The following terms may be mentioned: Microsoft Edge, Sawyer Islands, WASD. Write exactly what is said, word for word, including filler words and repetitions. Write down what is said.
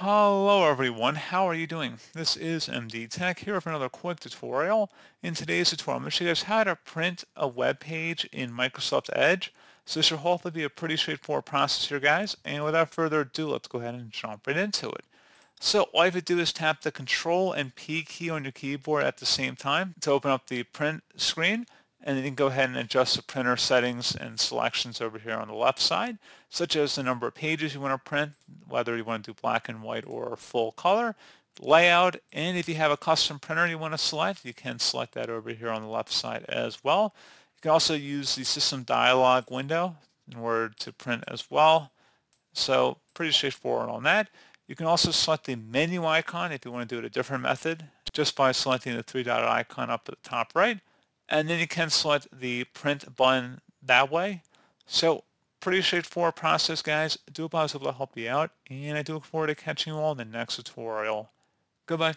Hello everyone, how are you doing? This is M D Tech here for another quick tutorial. In today's tutorial, I'm going to show you guys how to print a web page in Microsoft Edge. So this should hopefully be a pretty straightforward process here, guys. And without further ado, let's go ahead and jump right into it. So all you have to do is tap the Control and P key on your keyboard at the same time to open up the print screen. And then you can go ahead and adjust the printer settings and selections over here on the left side, such as the number of pages you want to print, whether you want to do black and white or full color, layout, and if you have a custom printer you want to select, you can select that over here on the left side as well. You can also use the system dialog window in order to print as well. So pretty straightforward on that. You can also select the menu icon if you want to do it a different method, just by selecting the three-dot icon up at the top right. And then you can select the print button that way. So pretty straightforward process, guys. I do hope I was able to help you out, and I do look forward to catching you all in the next tutorial. Goodbye.